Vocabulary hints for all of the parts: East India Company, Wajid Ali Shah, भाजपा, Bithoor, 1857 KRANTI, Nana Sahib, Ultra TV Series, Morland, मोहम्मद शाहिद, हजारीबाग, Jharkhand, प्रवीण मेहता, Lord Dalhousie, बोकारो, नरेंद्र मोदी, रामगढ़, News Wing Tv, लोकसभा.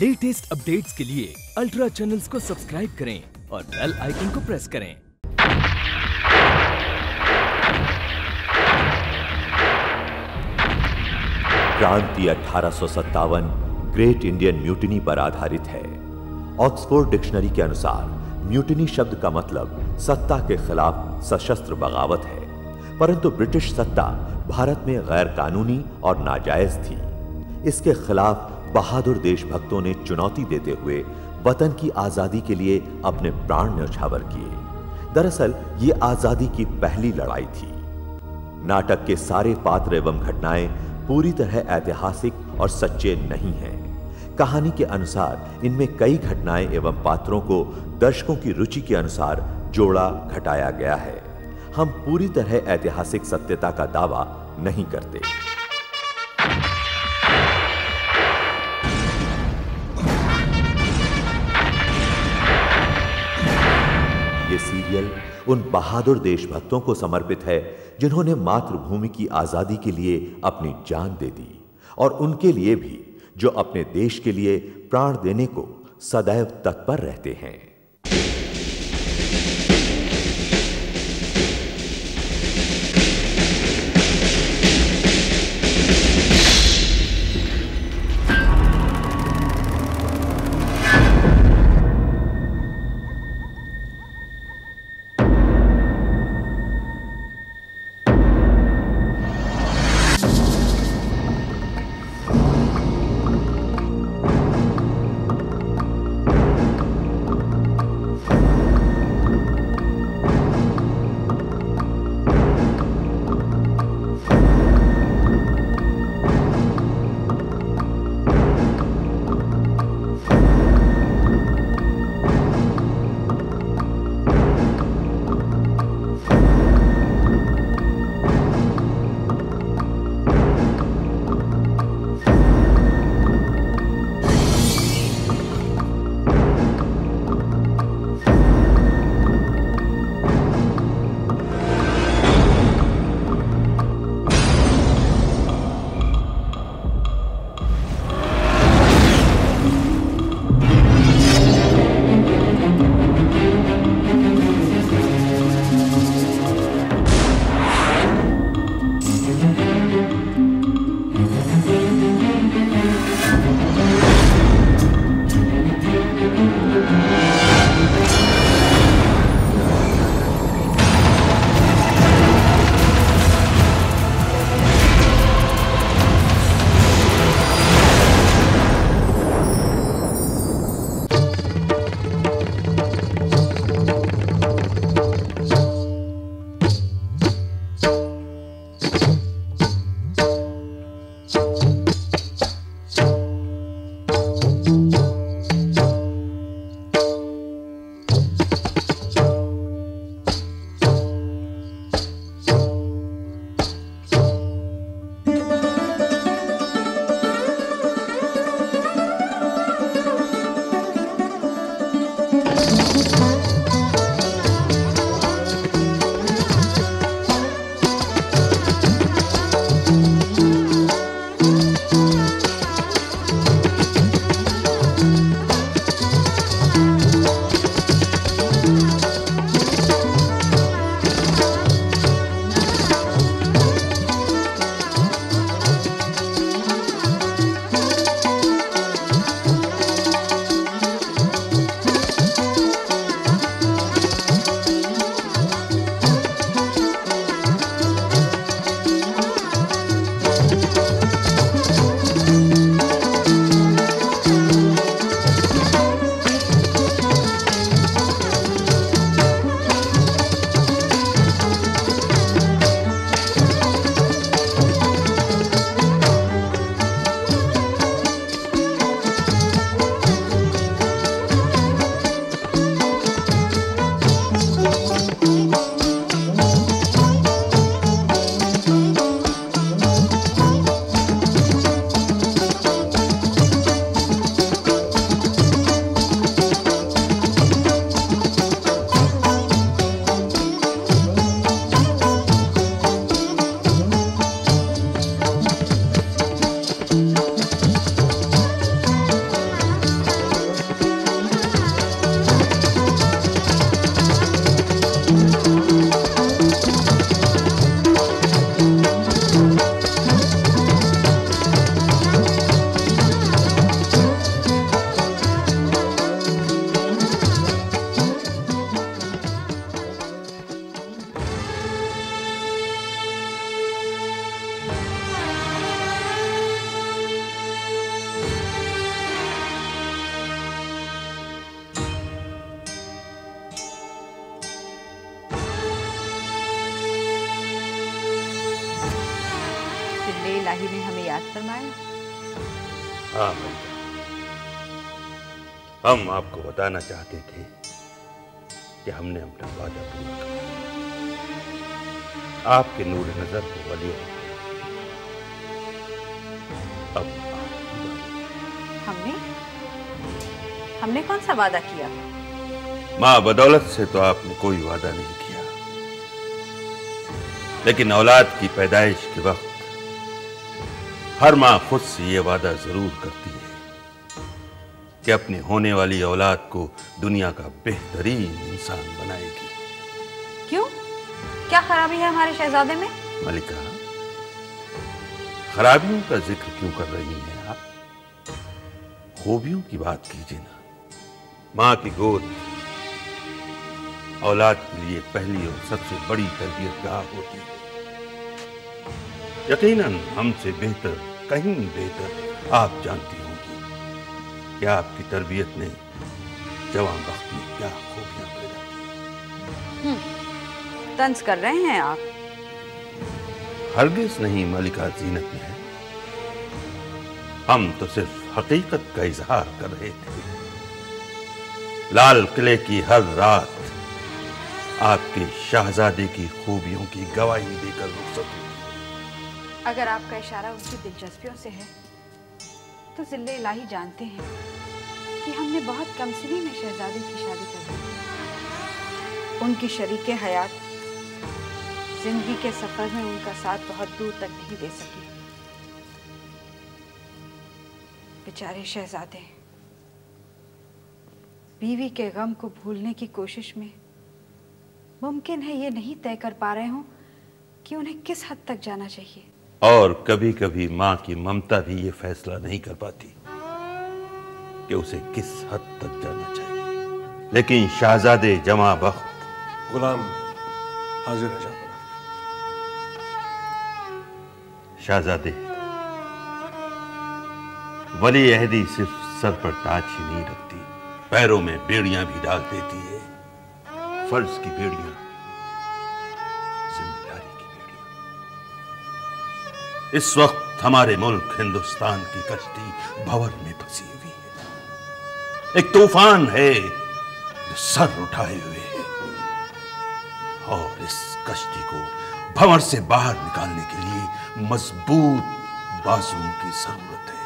Latest updates के लिए ultra channels को सब्सक्राइब करें और बेल आइकन को प्रेस करें। क्रांति 1857 ग्रेट इंडियन म्यूटिनी पर आधारित है। ऑक्सफोर्ड डिक्शनरी के अनुसार म्यूटिनी शब्द का मतलब सत्ता के खिलाफ सशस्त्र बगावत है, परंतु ब्रिटिश सत्ता भारत में गैर कानूनी और नाजायज थी। इसके खिलाफ बहादुर देशभक्तों ने चुनौती देते हुए वतन की आजादी के लिए अपने प्राण न्यौछावर किए। दरअसल ये आजादी की पहली लड़ाई थी। नाटक के सारे पात्र एवं घटनाएं पूरी तरह ऐतिहासिक और सच्चे नहीं हैं। कहानी के अनुसार इनमें कई घटनाएं एवं पात्रों को दर्शकों की रुचि के अनुसार जोड़ा घटाया गया है। हम पूरी तरह ऐतिहासिक सत्यता का दावा नहीं करते। ये सीरियल उन बहादुर देशभक्तों को समर्पित है जिन्होंने मातृभूमि की आजादी के लिए अपनी जान दे दी, और उनके लिए भी जो अपने देश के लिए प्राण देने को सदैव तत्पर रहते हैं। याद फरमाया। हाँ मैडम, हम आपको बताना चाहते थे कि हमने अपना वादा पूरा किया। आपके नूर नजर को वली अब हमने कौन सा वादा किया? माँ बदौलत से तो आपने कोई वादा नहीं किया, लेकिन औलाद की पैदाइश के वक्त हर माँ खुद से ये वादा जरूर करती है कि अपनी होने वाली औलाद को दुनिया का बेहतरीन इंसान बनाएगी। क्यों, क्या खराबी है हमारे शहजादे में? मलिका, खराबियों का जिक्र क्यों कर रही हैं आप? खूबियों की बात कीजिए ना। माँ की गोद औलाद के लिए पहली और सबसे बड़ी तरबियत गाह होती है। यकीनन हमसे बेहतर, कहीं बेहतर आप जानती हैं कि आपकी तरबियत ने जवान वक्त में क्या खूबियां पैदा की। तंज कर रहे हैं आप? हरगिज़ नहीं मलिका, जीनत में है। हम तो सिर्फ हकीकत का इजहार कर रहे थे। लाल किले की हर रात आपके शहजादे की खूबियों की गवाही देकर रुखसत हुई। अगर आपका इशारा उसकी दिलचस्पियों से है तो जिल्ले इलाही जानते हैं कि हमने बहुत कम सिनी में शहजादी की शादी कर दी। उनकी शरीके हयात जिंदगी के सफर में उनका साथ बहुत दूर तक नहीं दे सकी। बेचारे शहजादे बीवी के गम को भूलने की कोशिश में मुमकिन है ये नहीं तय कर पा रहे हों कि उन्हें किस हद तक जाना चाहिए। और कभी कभी माँ की ममता भी ये फैसला नहीं कर पाती कि उसे किस हद तक जाना चाहिए। लेकिन शहजादे जमा बख्त गुलाम हाजिर है। शहजादे वली अहदी सिर्फ सर पर ताज ही नहीं रखती, पैरों में बेड़ियां भी डाल देती है। फर्ज की बेड़ियां, इस वक्त हमारे मुल्क हिंदुस्तान की कश्ती भंवर में फंसी हुई है। एक तूफान है जो सर उठाए हुए है और इस कश्ती को भंवर से बाहर निकालने के लिए मजबूत बाजुओं की जरूरत है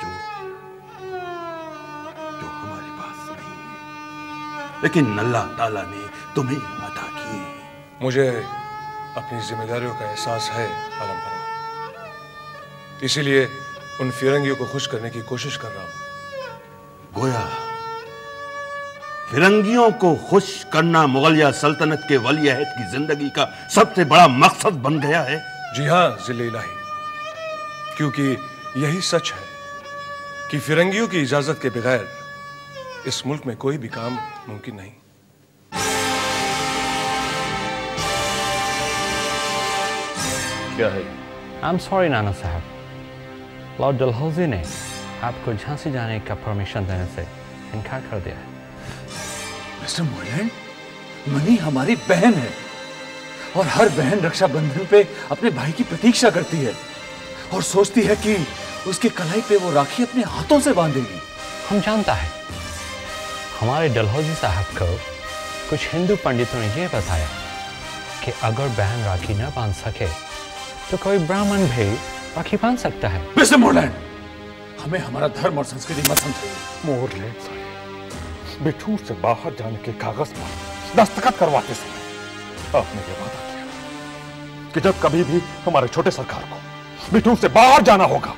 जो हमारे पास नहीं है। लेकिन अल्लाह ताला ने तुम्हें अता की है। मुझे अपनी जिम्मेदारियों का एहसास है आलम, इसीलिए उन फिरंगियों को खुश करने की कोशिश कर रहा हूं। गोया फिरंगियों को खुश करना मुगलिया सल्तनत के वली अहद की जिंदगी का सबसे बड़ा मकसद बन गया है। जी हाँ जिले इलाही, क्योंकि यही सच है कि फिरंगियों की इजाजत के बगैर इस मुल्क में कोई भी काम मुमकिन नहीं। क्या है? आई एम सॉरी नाना साहब, लॉर्ड डलहौजी ने आपको झांसी जाने का परमिशन देने से इनकार कर दिया है। मिस्टर मोइलैंड, मनी हमारी बहन है और हर बहन रक्षाबंधन पे अपने भाई की प्रतीक्षा करती है और सोचती है कि उसके कलाई पे वो राखी अपने हाथों से बांधेगी। हम जानता है, हमारे डलहौजी साहब को कुछ हिंदू पंडितों ने यह बताया कि अगर बहन राखी ना बांध सके तो कोई ब्राह्मण भी राखी बांध सकता है। मिस्टर मोरलैंड, हमें हमारा धर्म और संस्कृति पसंद है। मोरलैंड साहब, बिठूर से बाहर जाने के कागज पर दस्तखत करवाते समय आपने ये वादा किया कि जब कभी भी हमारे छोटे सरकार को बिठूर से बाहर जाना होगा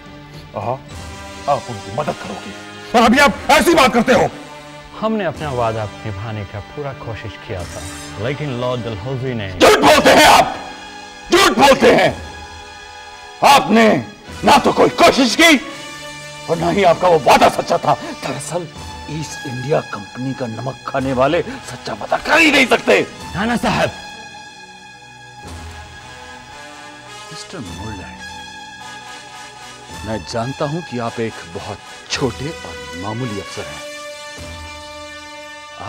आप उनकी मदद करोगे, पर अभी आप ऐसी बात करते हो। हमने अपना वादा निभाने का पूरा कोशिश किया था, लेकिन लॉर्ड डलहौजी ने। झूठ बोलते हैं आप, झूठ बोलते हैं। आपने ना तो कोई कोशिश की और ना ही आपका वो वादा सच्चा था। दरअसल ईस्ट इंडिया कंपनी का नमक खाने वाले सच्चा वादा कर ही नहीं सकते। नाना साहब, मिस्टर मोरलैंड, मैं जानता हूं कि आप एक बहुत छोटे और मामूली अफसर हैं।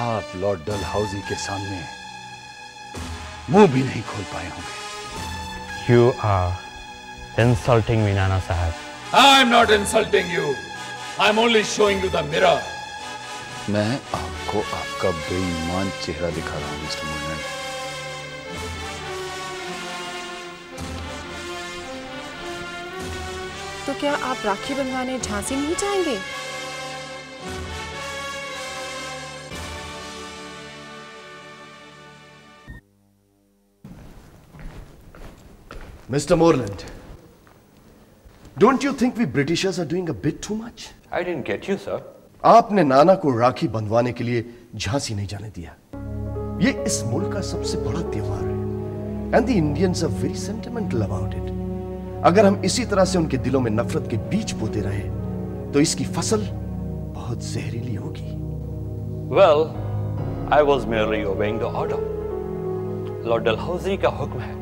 आप लॉर्ड डलहौजी के सामने मुंह भी नहीं खोल पाए होंगे। You are insulting me, Nana Sahib. I'm not insulting you. I'm only showing you the mirror. मैं आपको आपका बेईमान चेहरा दिखा रहा हूँ, मिस्टर मोहन। तो क्या आप राखी बनवाने झांसी नहीं जाएंगे? Mr. Morland, don't you think we Britishers are doing a bit too much? I didn't get you, sir. आपने नाना को राखी बंधवाने के लिए झांसी नहीं जाने दिया। ये इस मुल्क का सबसे बड़ा त्योहार है, and the Indians are very sentimental about it. अगर हम इसी तरह से उनके दिलों में नफरत के बीज बोते रहे, तो इसकी फसल बहुत जहरीली होगी। Well, I was merely obeying the order. Lord Dalhousie का हुक्म है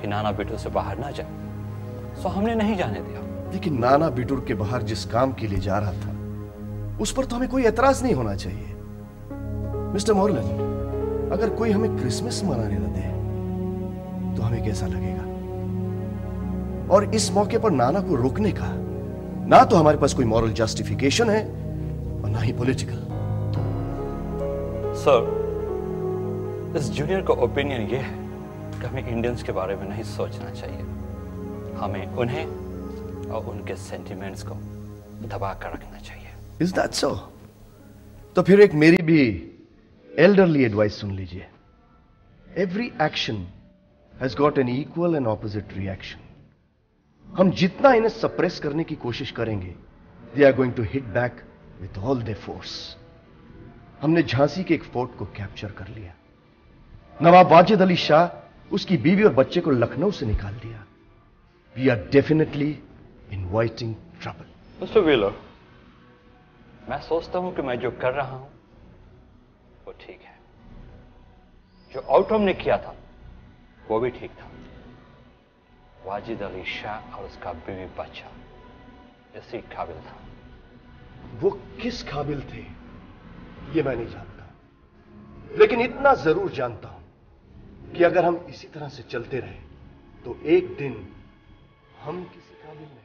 कि नाना बिटूर से बाहर ना जाए, तो हमने नहीं जाने दिया। लेकिन नाना बिटूर के बाहर जिस काम के लिए जा रहा था, उस पर तो हमें कोई एतराज नहीं होना चाहिए। मिस्टर मॉर्लन, अगर कोई हमें क्रिसमस मनाने न दे, तो हमें कैसा लगेगा? और इस मौके पर नाना को रोकने का ना तो हमारे पास कोई मॉरल जस्टिफिकेशन है और ना ही पॉलिटिकल। सर, इस जूनियर का ओपिनियन ये है कि हमें इंडियंस के बारे में नहीं सोचना चाहिए, हमें उन्हें और उनके सेंटिमेंट्स को दबा कर रखना चाहिए। Is that so? तो फिर एक मेरी भी elderly advice सुन लीजिए। Every action has got an equal and opposite reaction. हम जितना इन्हें suppress करने की कोशिश करेंगे, they are going to hit back with all their force. हमने झांसी के एक फोर्ट को कैप्चर कर लिया। नवाब वाजिद अली शाह उसकी बीवी और बच्चे को लखनऊ से निकाल दिया। We are definitely inviting trouble. Mr. Wheeler. मैं सोचता हूं कि मैं जो कर रहा हूं वो ठीक है, जो आउटम ने किया था वो भी ठीक था। वाजिद अली शाह और उसका बीवी बच्चा इसी काबिल था। वो किस काबिल थे ये मैं नहीं जानता, लेकिन इतना जरूर जानता हूं कि अगर हम इसी तरह से चलते रहे तो एक दिन हम किसी काबिल नहीं।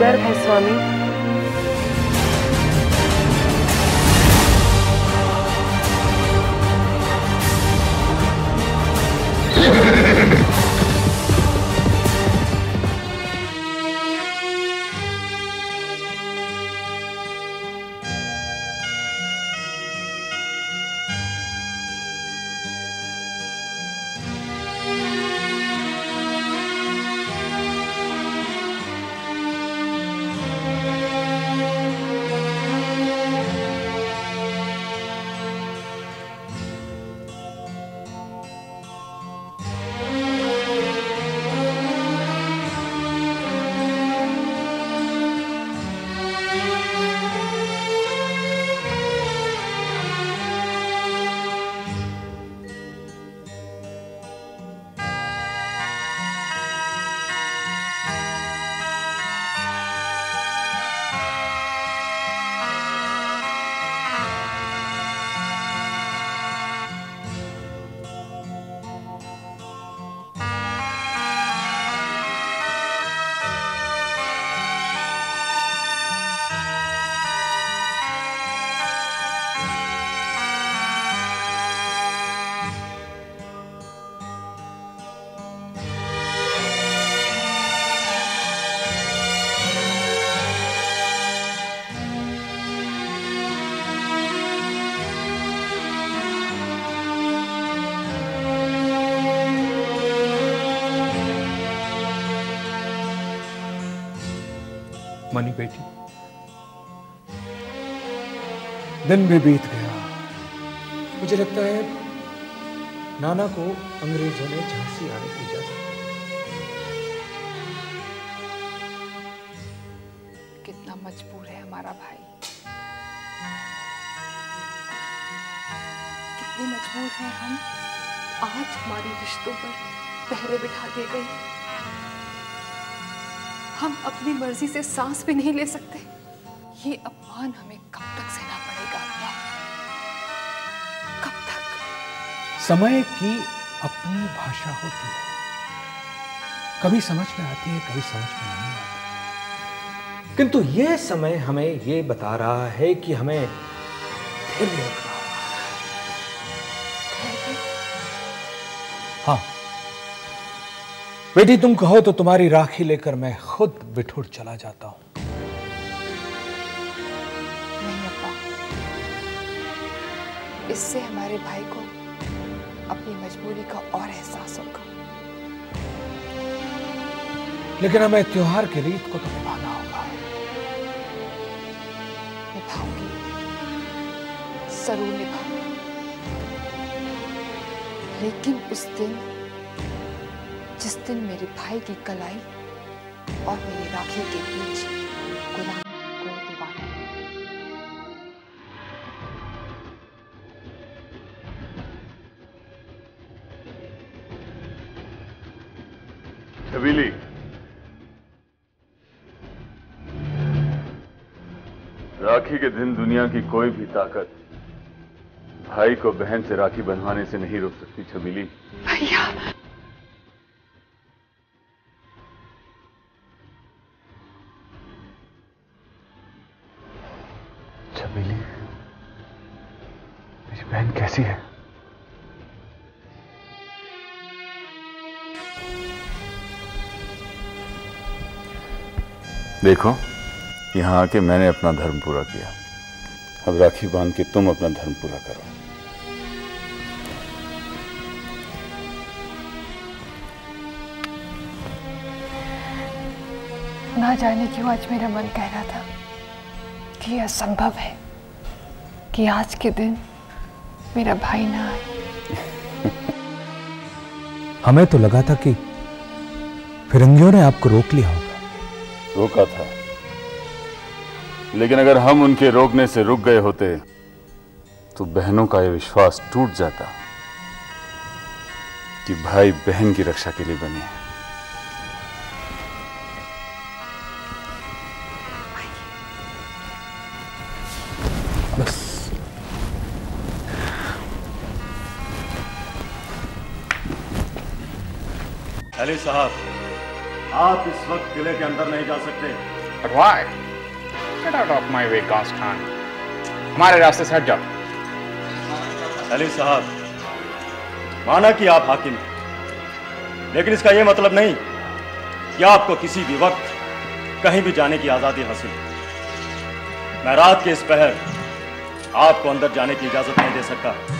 गर्व है स्वामी। मनी बेटी। दिन भी बीत गया। मुझे लगता है नाना को अंग्रेजों ने झांसी आने की इजाजत दी। कितना मजबूर है हमारा भाई, कितने मजबूर हैं हम। आज हमारे रिश्तों पर पहरे बिठा दी गई। हम अपनी मर्जी से सांस भी नहीं ले सकते। ये अपमान हमें कब तक सहना पड़ेगा अब्बा, कब तक। समय की अपनी भाषा होती है, कभी समझ में आती है कभी समझ में नहीं आती। किंतु ये समय हमें ये बता रहा है कि हमें धैर्य रखना होगा। हाँ बेटी, तुम कहो तो तुम्हारी राखी लेकर मैं खुद बिठूर चला जाता हूं। नहीं अब्बा, इससे हमारे भाई को अपनी मजबूरी का और एहसास होगा। लेकिन हमें त्योहार की रीत को तो निभाना होगा। निभाऊंगी, जरूर निभाऊंगी। लेकिन उस दिन, जिस दिन मेरे भाई की कलाई और मेरी राखी के बीच गुलाम को दीवाना है। हवेली राखी के दिन दुनिया की कोई भी ताकत भाई को बहन से राखी बंधवाने से नहीं रोक सकती। छबीली भैया, बहन कैसी है? देखो, यहां आके मैंने अपना धर्म पूरा किया। अब राखी बांध के तुम अपना धर्म पूरा करो। ना जाने क्यों आज मेरा मन कह रहा था कि यह असंभव है कि आज के दिन मेरा भाई ना आए। हमें तो लगा था कि फिरंगियों ने आपको रोक लिया होगा। रोका था, लेकिन अगर हम उनके रोकने से रुक गए होते तो बहनों का यह विश्वास टूट जाता कि भाई बहन की रक्षा के लिए बने हैं। अली साहब, आप इस वक्त किले के अंदर नहीं जा सकते। But why? Get out of my way, Constan. हमारे रास्ते से हट जाओ। अली साहब, माना कि आप हाकिम हैं, लेकिन इसका यह मतलब नहीं कि आपको किसी भी वक्त कहीं भी जाने की आजादी हासिल है। मैं रात के इस पहर आपको अंदर जाने की इजाजत नहीं दे सकता।